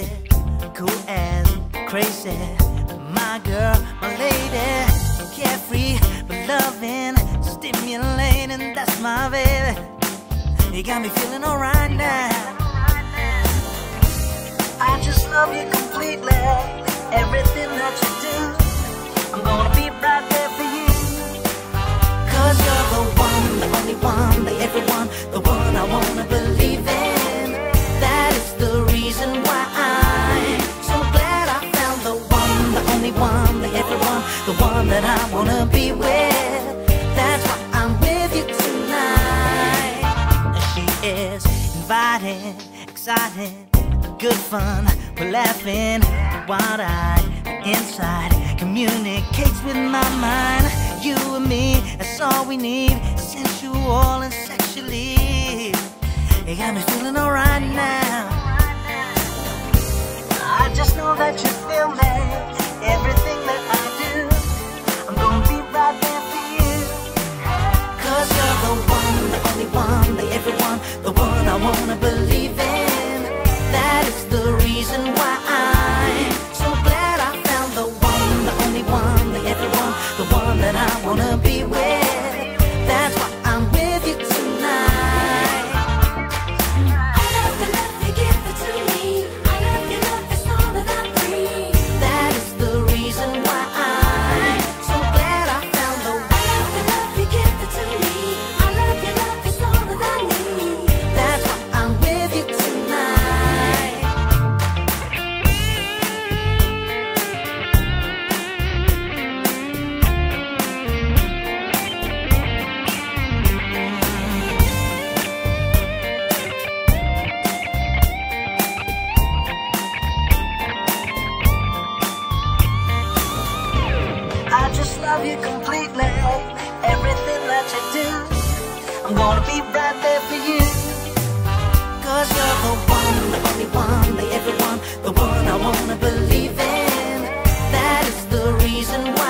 classy, cool and crazy. My girl, my lady, carefree but loving, stimulating, that's my baby. You got me feeling alright now. I just love you completely, everything that you do. I'm gonna be right there for you. Cause you're the one, the only one, the everyone, the one I wanna believe in. That is the reason why I'm so glad I found the one, the only one, the everyone, the one that I wanna be with. That's why I'm with you tonight. She is inviting, exciting, good fun, we're laughing, wide-eyed, inside, communicates with my mind. You and me, that's all we need, sensual and sexually. You got me feeling alright now. I just know that you feel that, everything that I do, I'm gonna be right there for you. Cause you're the one, the only one, the everyone, the one I wanna believe in. That is the reason why I'm so glad I found the one, the only one, the everyone, the one that I wanna be with. That's why I'm with you tonight. I love the love you give it to me. I love your love, it's all that I breathe. That is the reason why I'm so glad I found the one. I love the love you give it to me. I love your love, it's all that I need. That's why I'm with you tonight. I love you completely, everything that you do, I'm gonna be right there for you. Cause you're the one, the only one, the everyone, the one I wanna believe in. That is the reason why